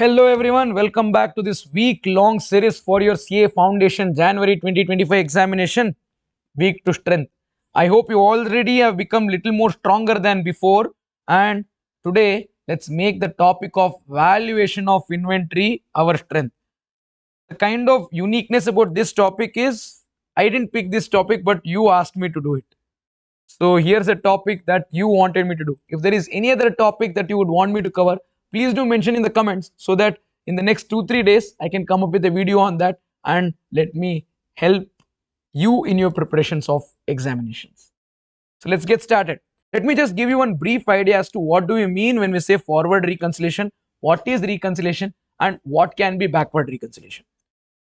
Hello everyone, welcome back to this week-long series for your CA Foundation January 2025 examination, Weak to Strength. I hope you already have become little more stronger than before, and today let's make the topic of valuation of inventory our strength. The kind of uniqueness about this topic is, I didn't pick this topic but you asked me to do it. So here's a topic that you wanted me to do. If there is any other topic that you would want me to cover, please do mention in the comments so that in the next 2-3 days I can come up with a video on that and let me help you in your preparations of examinations. So let's get started. Let me just give you one brief idea as to what do we mean when we say forward reconciliation, what is reconciliation and what can be backward reconciliation.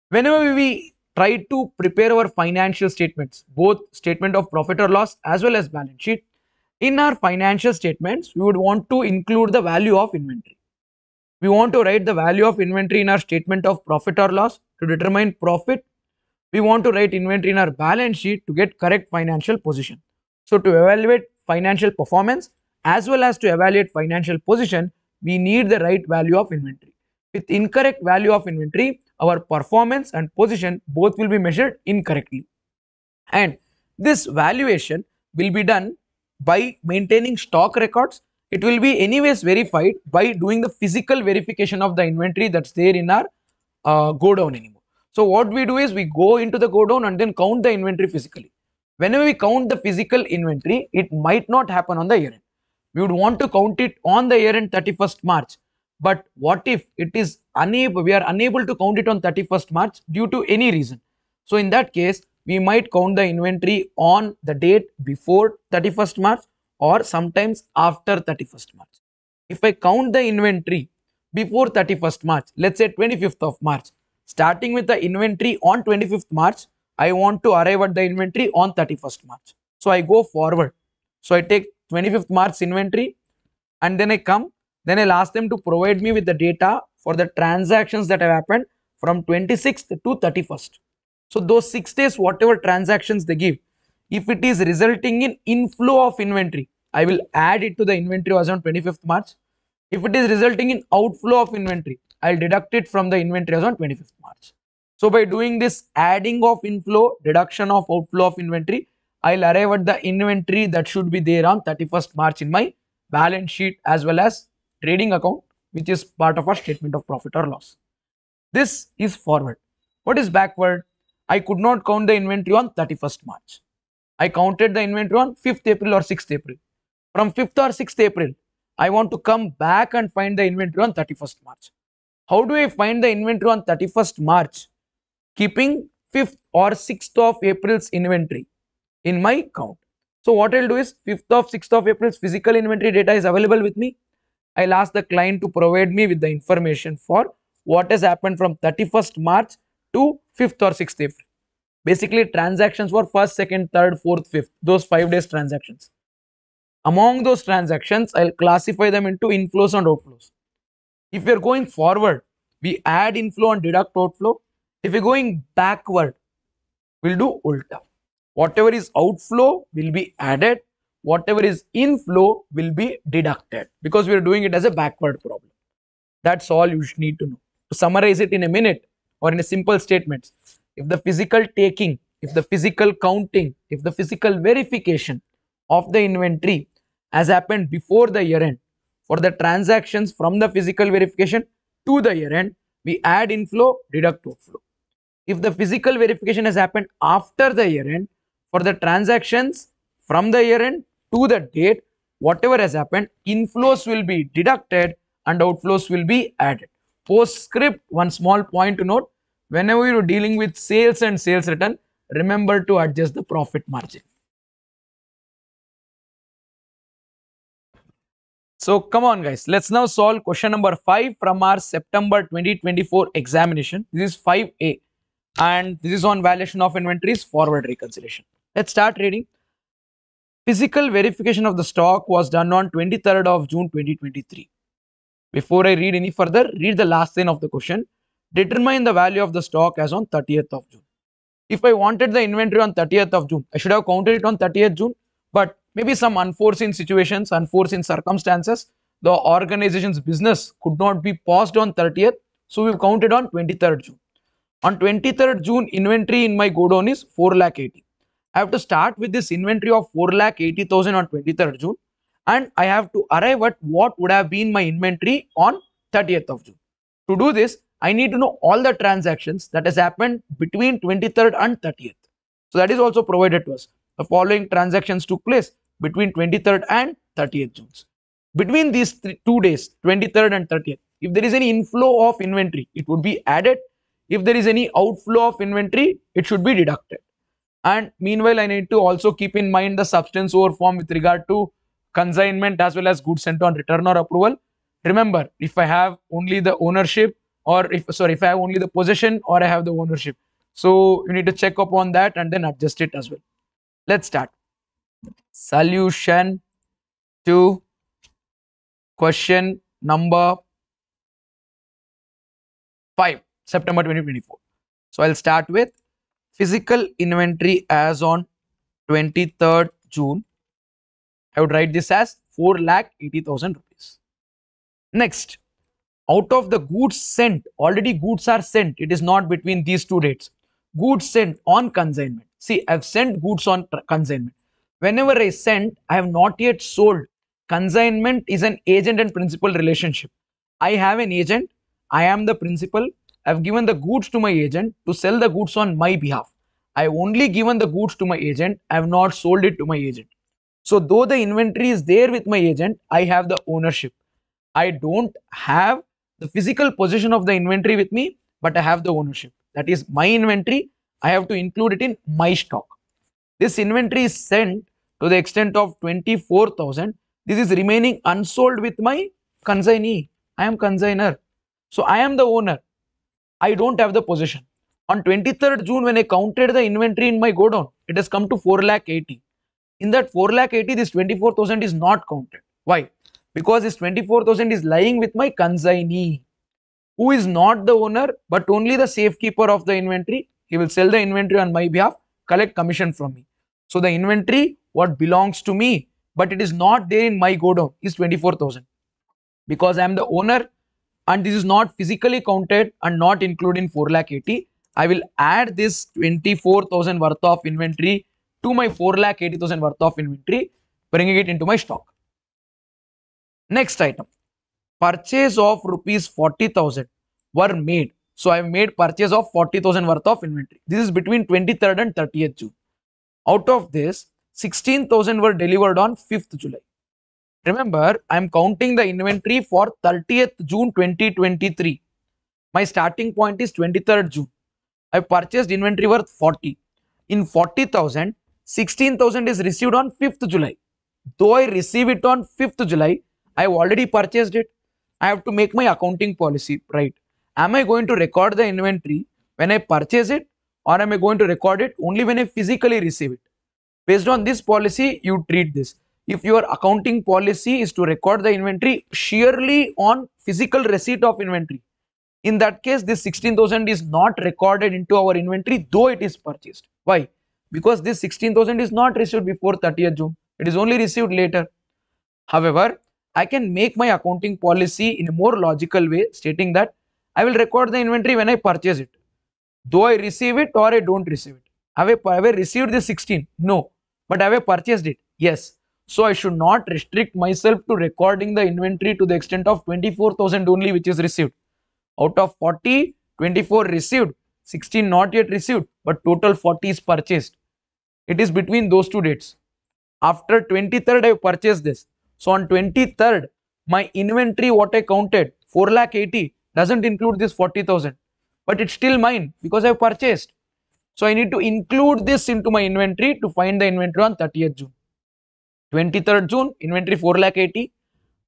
Whenever we try to prepare our financial statements, both statement of profit or loss as well as balance sheet, in our financial statements, we would want to include the value of inventory. We want to write the value of inventory in our statement of profit or loss to determine profit. We want to write inventory in our balance sheet to get correct financial position. So to evaluate financial performance as well as to evaluate financial position, we need the right value of inventory. With incorrect value of inventory, our performance and position both will be measured incorrectly. And this valuation will be done by maintaining stock records. It will be anyways verified by doing the physical verification of the inventory that's there in our godown anymore. So what we do is we go into the godown and then count the inventory physically. Whenever we count the physical inventory, it might not happen on the year end. We would want to count it on the year end 31st March. But what if it is unable, we are unable to count it on 31st March due to any reason? So in that case, we might count the inventory on the date before 31st March or sometimes after 31st March. If I count the inventory before 31st March, let's say 25th of March, starting with the inventory on 25th March, I want to arrive at the inventory on 31st March. So I go forward. So I take 25th March's inventory and then I come, then I'll ask them to provide me with the data for the transactions that have happened from 26th to 31st. So those 6 days, whatever transactions they give, if it is resulting in inflow of inventory, I will add it to the inventory as on 25th March. If it is resulting in outflow of inventory, I'll deduct it from the inventory as on 25th March. So by doing this adding of inflow, deduction of outflow of inventory, I'll arrive at the inventory that should be there on 31st March in my balance sheet as well as trading account, which is part of our statement of profit or loss. This is forward. What is backward? I could not count the inventory on 31st March. I counted the inventory on 5th April or 6th April. From 5th or 6th April, I want to come back and find the inventory on 31st March. How do I find the inventory on 31st March? Keeping 5th or 6th of April's inventory in my count. So what I'll do is 5th of 6th of April's physical inventory data is available with me. I'll ask the client to provide me with the information for what has happened from 31st March to 5th or 6th April. Basically transactions were 1st, 2nd, 3rd, 4th, 5th. Those 5 days transactions. Among those transactions, I'll classify them into inflows and outflows. If we are going forward, we add inflow and deduct outflow. If we're going backward, we'll do ulta. Whatever is outflow will be added. Whatever is inflow will be deducted because we're doing it as a backward problem. That's all you need to know. To summarize it in a minute, or in a simple statement, if the physical taking, if the physical counting, if the physical verification of the inventory has happened before the year end, for the transactions from the physical verification to the year end, we add inflow, deduct outflow. If the physical verification has happened after the year end, for the transactions from the year end to the date, whatever has happened, inflows will be deducted and outflows will be added. Postscript, one small point to note, whenever you are dealing with sales and sales return, remember to adjust the profit margin. So come on guys, let's now solve question number 5 from our September 2024 examination. This is 5A and this is on valuation of inventories, forward reconciliation. Let's start reading. Physical verification of the stock was done on 23rd of June 2023. Before I read any further, read the last line of the question. Determine the value of the stock as on 30th of June. If I wanted the inventory on 30th of June, I should have counted it on 30th June, but maybe some unforeseen situations, unforeseen circumstances the organization's business could not be paused on 30th, so we've counted on 23rd June. On 23rd June, inventory in my godown is 480,000. I have to start with this inventory of 480,000 on 23rd June, and I have to arrive at what would have been my inventory on 30th of June. To do this, I need to know all the transactions that has happened between 23rd and 30th. So that is also provided to us. The following transactions took place between 23rd and 30th June. Between these 2 days, 23rd and 30th, if there is any inflow of inventory, it would be added. If there is any outflow of inventory, it should be deducted. And meanwhile, I need to also keep in mind the substance over form with regard to consignment as well as goods sent on return or approval. Remember, if I have only the ownership, or if I have only the possession or I have the ownership. So you need to check up on that and then adjust it as well. Let's start. Solution to question number 5, September 2024. So I'll start with physical inventory as on 23rd June. I would write this as 480,000 rupees. Next. Out of the goods sent, already goods are sent. It is not between these 2 dates. Goods sent on consignment. See, I have sent goods on consignment. Whenever I sent, I have not yet sold. Consignment is an agent and principal relationship. I have an agent. I am the principal. I have given the goods to my agent to sell the goods on my behalf. I have only given the goods to my agent. I have not sold it to my agent. So though the inventory is there with my agent, I have the ownership. I don't have the physical possession of the inventory with me, but I have the ownership. That is my inventory. I have to include it in my stock. This inventory is sent to the extent of 24,000. This is remaining unsold with my consignee. I am consignor. So I am the owner. I don't have the possession. On 23rd June, when I counted the inventory in my godown, it has come to 480,000. In that 480,000, this 24,000 is not counted. Why? Because this 24,000 is lying with my consignee, who is not the owner but only the safekeeper of the inventory. He will sell the inventory on my behalf, collect commission from me. So the inventory, what belongs to me, but it is not there in my godown, is 24,000. Because I am the owner and this is not physically counted and not included in 480,000, I will add this 24,000 worth of inventory to my 480,000 worth of inventory, bringing it into my stock. Next item, purchase of rupees 40,000 were made. So I have made purchase of 40,000 worth of inventory. This is between 23rd and 30th June. Out of this, 16,000 were delivered on 5th July. Remember, I am counting the inventory for 30th June 2023. My starting point is 23rd June. I purchased inventory worth 40. In 40,000, 16,000 is received on 5th July. Though I receive it on 5th July, I have already purchased it. I have to make my accounting policy right. Am I going to record the inventory when I purchase it, or am I going to record it only when I physically receive it? Based on this policy, you treat this. If your accounting policy is to record the inventory sheerly on physical receipt of inventory, in that case, this 16,000 is not recorded into our inventory, though it is purchased. Why? Because this 16,000 is not received before 30th June. It is only received later. However, I can make my accounting policy in a more logical way, stating that I will record the inventory when I purchase it, though I receive it or I don't receive it. Have I received the 16? No. But have I purchased it? Yes. So I should not restrict myself to recording the inventory to the extent of 24,000 only, which is received. Out of 40, 24 received, 16 not yet received, but total 40 is purchased. It is between those 2 dates. After 23rd, I purchased this. So on 23rd, my inventory, what I counted, 480,000, doesn't include this 40,000, but it's still mine because I have purchased. So I need to include this into my inventory to find the inventory on 30th June. 23rd June, inventory 480,000.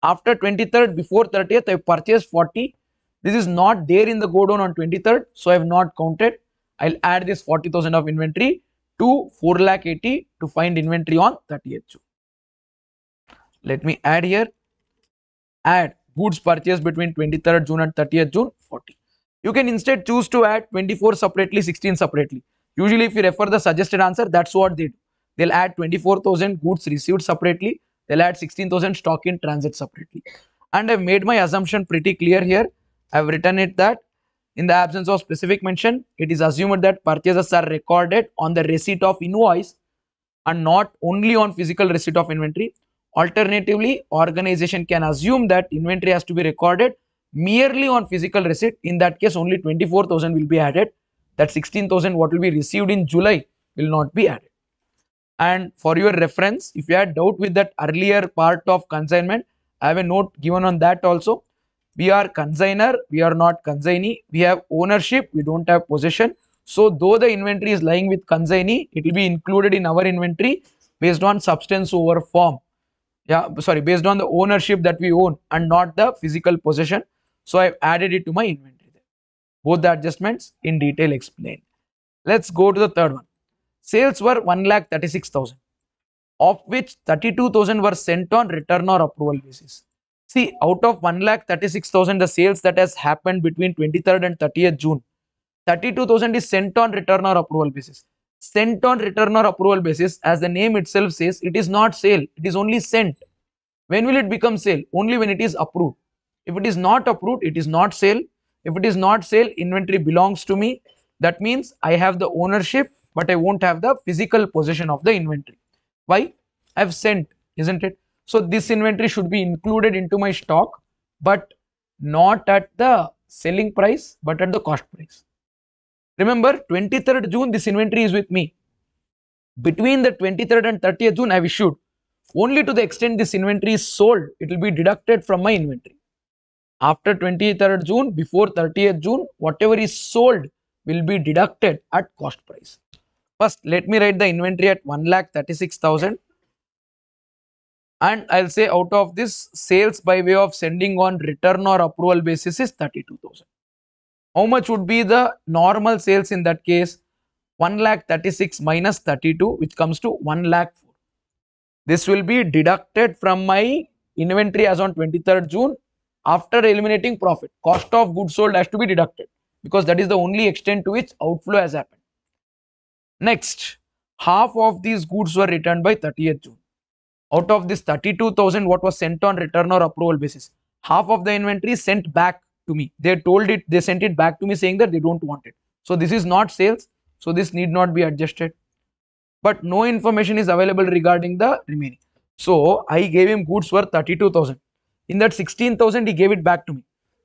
After 23rd, before 30th, I purchased 40. This is not there in the godown on 23rd, so I have not counted. I'll add this 40,000 of inventory to 480,000 to find inventory on 30th June. Let me add here, add goods purchased between 23rd June and 30th June, 40. You can instead choose to add 24 separately, 16 separately. Usually if you refer the suggested answer, that's what they do. They'll add 24,000 goods received separately. They'll add 16,000 stock in transit separately. And I've made my assumption pretty clear here. I've written it that in the absence of specific mention, it is assumed that purchases are recorded on the receipt of invoice and not only on physical receipt of inventory. Alternatively, organization can assume that inventory has to be recorded merely on physical receipt. In that case, only 24,000 will be added. That 16,000 what will be received in July will not be added. And for your reference, if you had doubt with that earlier part of consignment, I have a note given on that also. We are consigner, we are not consignee. We have ownership, we don't have possession. So though the inventory is lying with consignee, it will be included in our inventory based on substance over form. Based on the ownership that we own and not the physical possession. So I've added it to my inventory. Both the adjustments in detail explained. Let's go to the third one. Sales were 1,36,000, of which 32,000 were sent on return or approval basis. See, out of 1,36,000, the sales that has happened between 23rd and 30th June, 32,000 is sent on return or approval basis. Sent on return or approval basis, as the name itself says, it is not sale, it is only sent. When will it become sale? Only when it is approved. If it is not approved, it is not sale. If it is not sale, inventory belongs to me. That means I have the ownership, but I won't have the physical possession of the inventory. Why? I have sent, isn't it? So this inventory should be included into my stock, but not at the selling price, but at the cost price. Remember, 23rd June, this inventory is with me. Between the 23rd and 30th June, I have issued. Only to the extent this inventory is sold, it will be deducted from my inventory. After 23rd June, before 30th June, whatever is sold will be deducted at cost price. First, let me write the inventory at 1,36,000. And I'll say out of this, sales by way of sending on return or approval basis is 32,000. How much would be the normal sales in that case? 1,36,000 minus 32, which comes to 1,04,000. This will be deducted from my inventory as on 23rd June after eliminating profit. Cost of goods sold has to be deducted because that is the only extent to which outflow has happened. Next, half of these goods were returned by 30th June. Out of this 32,000, what was sent on return or approval basis? Half of the inventory is sent back to me. They sent it back to me saying that they don't want it. So this is not sales. So this need not be adjusted. But no information is available regarding the remaining. So I gave him goods worth 32,000. In that 16,000, he gave it back to me.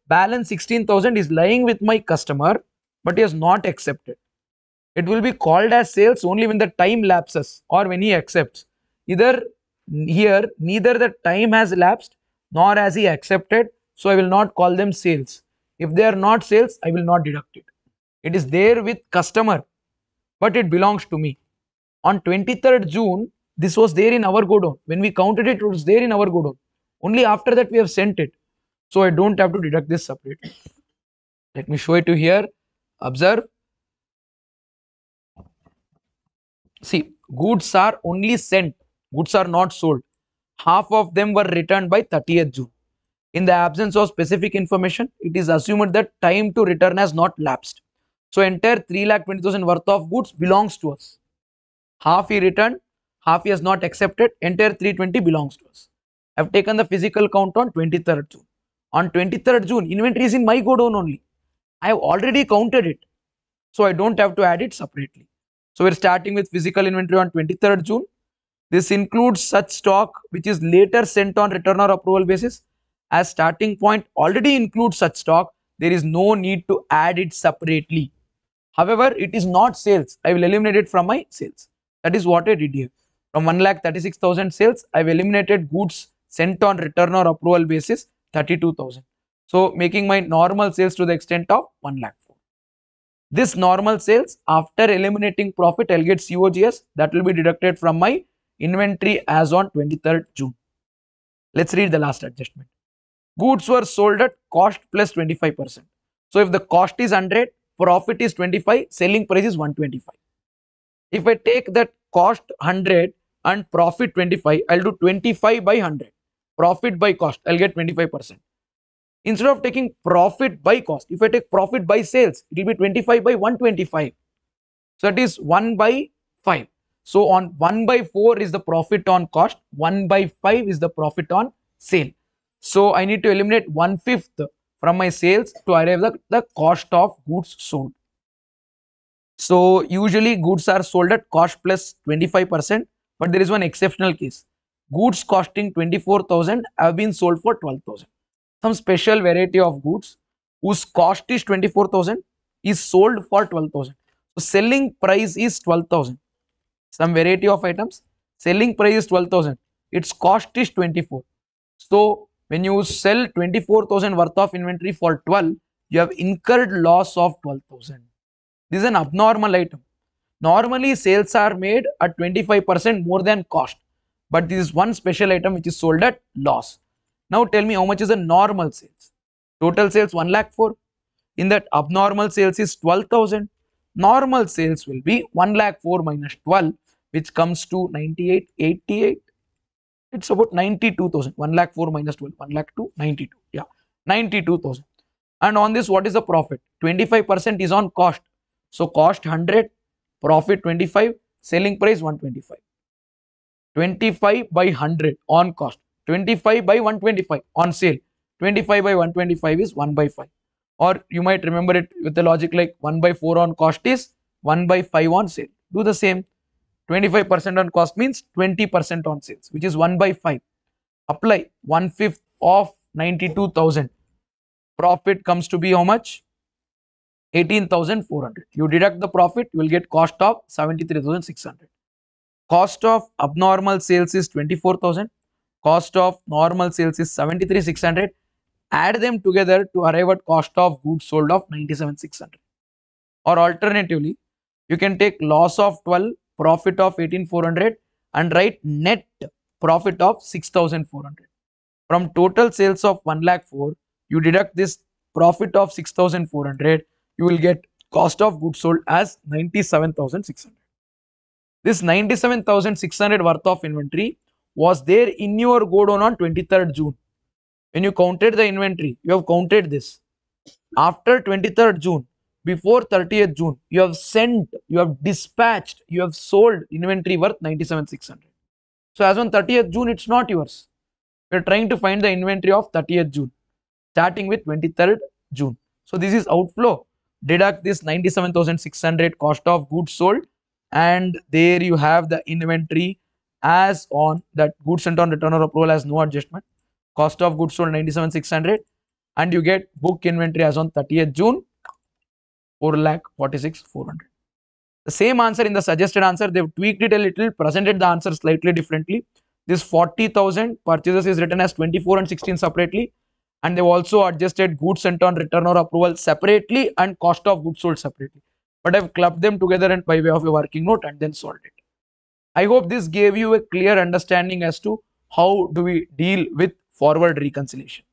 Balance 16,000 is lying with my customer, but he has not accepted. It will be called as sales only when the time lapses or when he accepts. Here, neither the time has lapsed nor has he accepted. So I will not call them sales. If they are not sales, I will not deduct it. It is there with customer, but it belongs to me. On 23rd June, this was there in our godown. When we counted it, it was there in our godown. Only after that we have sent it. So I don't have to deduct this separately. Let me show it to you here. Observe. See, goods are only sent. Goods are not sold. Half of them were returned by 30th June. In the absence of specific information, it is assumed that time to return has not lapsed. So entire 3,20,000 worth of goods belongs to us. Half he returned, half he has not accepted, entire 320 belongs to us. I have taken the physical count on 23rd June. On 23rd June, inventory is in my godown only. I have already counted it. So I don't have to add it separately. So we are starting with physical inventory on 23rd June. This includes such stock which is later sent on return or approval basis. As starting point already includes such stock, there is no need to add it separately. However, it is not sales. I will eliminate it from my sales. That is what I did here. From 1,36,000 sales, I have eliminated goods sent on return or approval basis 32,000. So making my normal sales to the extent of 1,04,000. This normal sales, after eliminating profit, I'll get COGS. That will be deducted from my inventory as on 23rd June. Let's read the last adjustment. Goods were sold at cost plus 25%. So if the cost is 100, profit is 25, selling price is 125. If I take that cost 100 and profit 25, I'll do 25 by 100. Profit by cost, I'll get 25%. Instead of taking profit by cost, if I take profit by sales, it will be 25 by 125. So that is 1 by 5. So on 1 by 4 is the profit on cost, 1 by 5 is the profit on sale. So I need to eliminate 1/5 from my sales to arrive at the cost of goods sold. So usually goods are sold at cost plus 25%, but there is one exceptional case. Goods costing 24,000 have been sold for 12,000. Some special variety of goods whose cost is 24,000 is sold for 12,000. So selling price is 12,000. Some variety of items, selling price is 12,000. Its cost is 24. So when you sell 24,000 worth of inventory for 12, you have incurred loss of 12,000. This is an abnormal item. Normally sales are made at 25% more than cost. But this is one special item which is sold at loss. Now tell me how much is the normal sales. Total sales 104,000. In that abnormal sales is 12,000. Normal sales will be 104,000 minus 12, which comes to 98,88. It's about 92,000. 104,000 minus 12. 102,000, 92,000. Yeah, 92,000. And on this, what is the profit? 25% is on cost. So cost 100, profit 25, selling price 125. 25 by 100 on cost, 25 by 125 on sale, 25 by 125 is 1 by 5. Or you might remember it with the logic like 1 by 4 on cost is 1 by 5 on sale. Do the same. 25% on cost means 20% on sales, which is 1 by 5. Apply 1/5 of 92,000. Profit comes to be how much? 18,400. You deduct the profit, you will get cost of 73,600. Cost of abnormal sales is 24,000. Cost of normal sales is 73,600. Add them together to arrive at cost of goods sold of 97,600. Or alternatively, you can take loss of 12, profit of 18,400 and write net profit of 6,400. From total sales of 104,000, you deduct this profit of 6,400. You will get cost of goods sold as 97,600. This 97,600 worth of inventory was there in your godown on 23rd June. When you counted the inventory, you have counted this. After 23rd June, before 30th June, you have sent, you have dispatched, you have sold inventory worth 97,600. So as on 30th June, it's not yours. We are trying to find the inventory of 30th June, starting with 23rd June. So this is outflow. Deduct this 97,600 cost of goods sold. And there you have the inventory as on that goods sent on return or approval as no adjustment. Cost of goods sold 97,600 and you get book inventory as on 30th June 446,400. The same answer in the suggested answer, they've tweaked it a little, presented the answer slightly differently. This 40,000 purchases is written as 24 and 16 separately, and they've also adjusted goods sent on return or approval separately and cost of goods sold separately. But I've clubbed them together and by way of a working note and then solved it. I hope this gave you a clear understanding as to how do we deal with forward reconciliation.